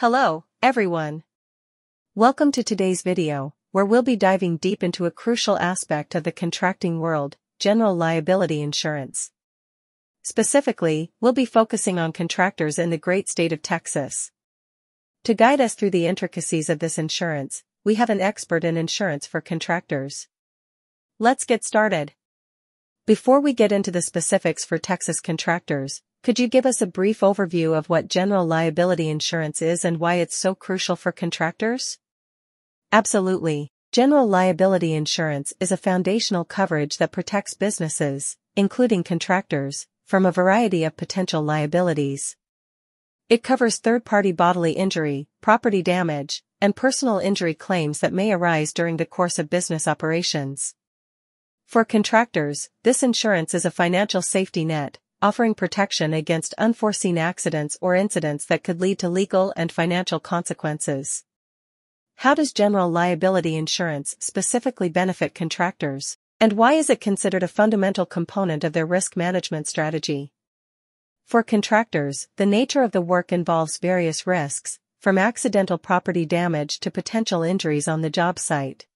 Hello, everyone. Welcome to today's video, where we'll be diving deep into a crucial aspect of the contracting world, general liability insurance. Specifically, we'll be focusing on contractors in the great state of Texas. To guide us through the intricacies of this insurance, we have an expert in insurance for contractors. Let's get started. Before we get into the specifics for Texas contractors, could you give us a brief overview of what general liability insurance is and why it's so crucial for contractors? Absolutely. General liability insurance is a foundational coverage that protects businesses, including contractors, from a variety of potential liabilities. It covers third-party bodily injury, property damage, and personal injury claims that may arise during the course of business operations. For contractors, this insurance is a financial safety net, offering protection against unforeseen accidents or incidents that could lead to legal and financial consequences. How does general liability insurance specifically benefit contractors, and why is it considered a fundamental component of their risk management strategy? For contractors, the nature of the work involves various risks, from accidental property damage to potential injuries on the job site.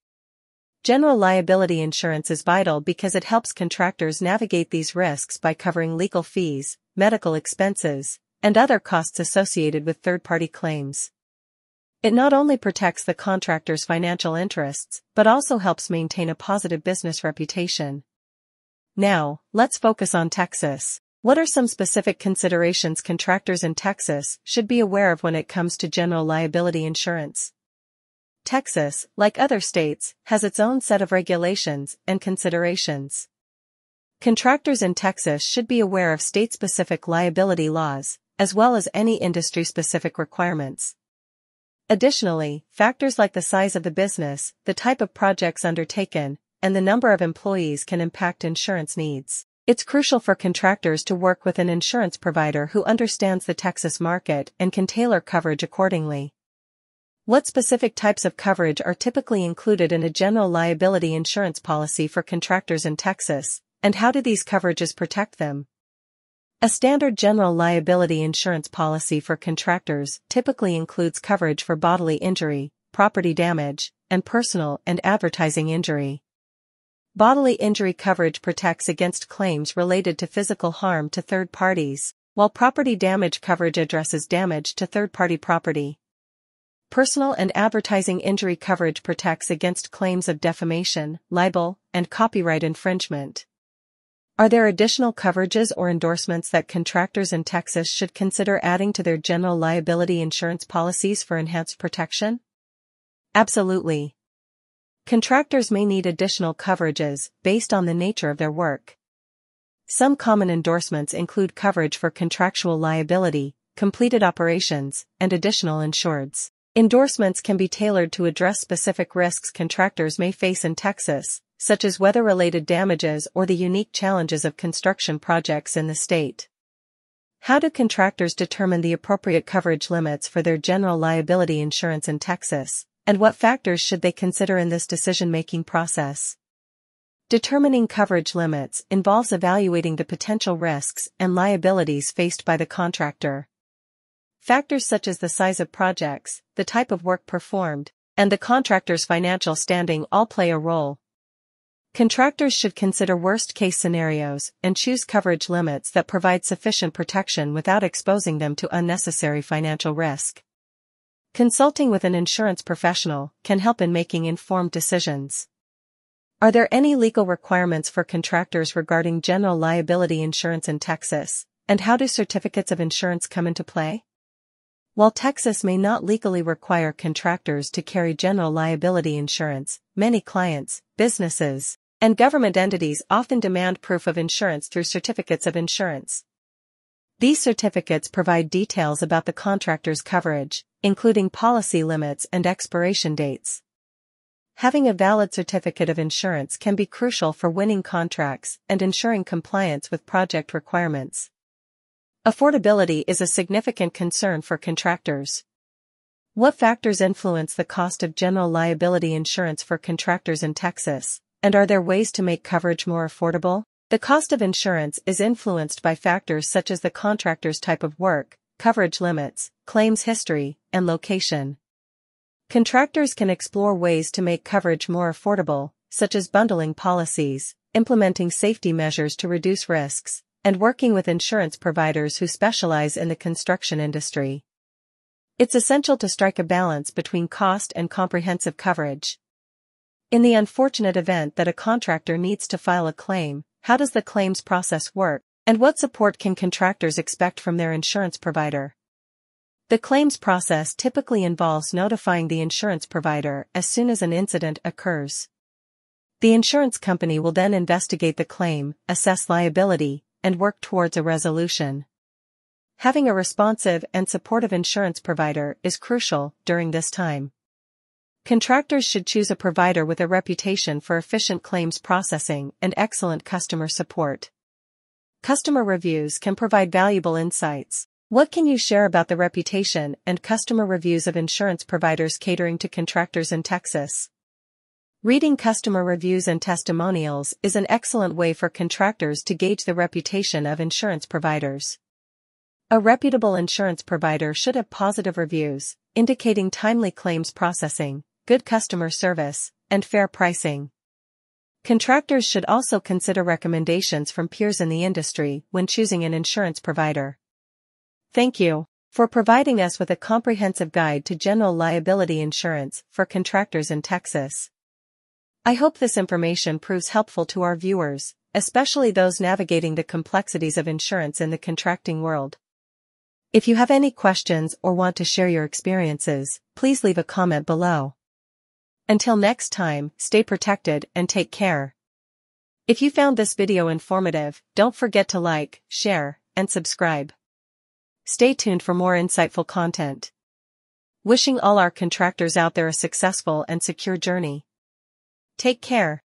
General liability insurance is vital because it helps contractors navigate these risks by covering legal fees, medical expenses, and other costs associated with third-party claims. It not only protects the contractor's financial interests, but also helps maintain a positive business reputation. Now, let's focus on Texas. What are some specific considerations contractors in Texas should be aware of when it comes to general liability insurance? Texas, like other states, has its own set of regulations and considerations. Contractors in Texas should be aware of state-specific liability laws, as well as any industry-specific requirements. Additionally, factors like the size of the business, the type of projects undertaken, and the number of employees can impact insurance needs. It's crucial for contractors to work with an insurance provider who understands the Texas market and can tailor coverage accordingly. What specific types of coverage are typically included in a general liability insurance policy for contractors in Texas, and how do these coverages protect them? A standard general liability insurance policy for contractors typically includes coverage for bodily injury, property damage, and personal and advertising injury. Bodily injury coverage protects against claims related to physical harm to third parties, while property damage coverage addresses damage to third-party property. Personal and advertising injury coverage protects against claims of defamation, libel, and copyright infringement. Are there additional coverages or endorsements that contractors in Texas should consider adding to their general liability insurance policies for enhanced protection? Absolutely. Contractors may need additional coverages based on the nature of their work. Some common endorsements include coverage for contractual liability, completed operations, and additional insureds. Endorsements can be tailored to address specific risks contractors may face in Texas, such as weather-related damages or the unique challenges of construction projects in the state. How do contractors determine the appropriate coverage limits for their general liability insurance in Texas, and what factors should they consider in this decision-making process? Determining coverage limits involves evaluating the potential risks and liabilities faced by the contractor. Factors such as the size of projects, the type of work performed, and the contractor's financial standing all play a role. Contractors should consider worst-case scenarios and choose coverage limits that provide sufficient protection without exposing them to unnecessary financial risk. Consulting with an insurance professional can help in making informed decisions. Are there any legal requirements for contractors regarding general liability insurance in Texas, and how do certificates of insurance come into play? While Texas may not legally require contractors to carry general liability insurance, many clients, businesses, and government entities often demand proof of insurance through certificates of insurance. These certificates provide details about the contractor's coverage, including policy limits and expiration dates. Having a valid certificate of insurance can be crucial for winning contracts and ensuring compliance with project requirements. Affordability is a significant concern for contractors. What factors influence the cost of general liability insurance for contractors in Texas, and are there ways to make coverage more affordable? The cost of insurance is influenced by factors such as the contractor's type of work, coverage limits, claims history, and location. Contractors can explore ways to make coverage more affordable, such as bundling policies, implementing safety measures to reduce risks, and working with insurance providers who specialize in the construction industry. It's essential to strike a balance between cost and comprehensive coverage. In the unfortunate event that a contractor needs to file a claim, how does the claims process work, and what support can contractors expect from their insurance provider? The claims process typically involves notifying the insurance provider as soon as an incident occurs. The insurance company will then investigate the claim, assess liability, and work towards a resolution. Having a responsive and supportive insurance provider is crucial during this time. Contractors should choose a provider with a reputation for efficient claims processing and excellent customer support. Customer reviews can provide valuable insights. What can you share about the reputation and customer reviews of insurance providers catering to contractors in Texas? Reading customer reviews and testimonials is an excellent way for contractors to gauge the reputation of insurance providers. A reputable insurance provider should have positive reviews, indicating timely claims processing, good customer service, and fair pricing. Contractors should also consider recommendations from peers in the industry when choosing an insurance provider. Thank you for providing us with a comprehensive guide to general liability insurance for contractors in Texas. I hope this information proves helpful to our viewers, especially those navigating the complexities of insurance in the contracting world. If you have any questions or want to share your experiences, please leave a comment below. Until next time, stay protected and take care. If you found this video informative, don't forget to like, share, and subscribe. Stay tuned for more insightful content. Wishing all our contractors out there a successful and secure journey. Take care.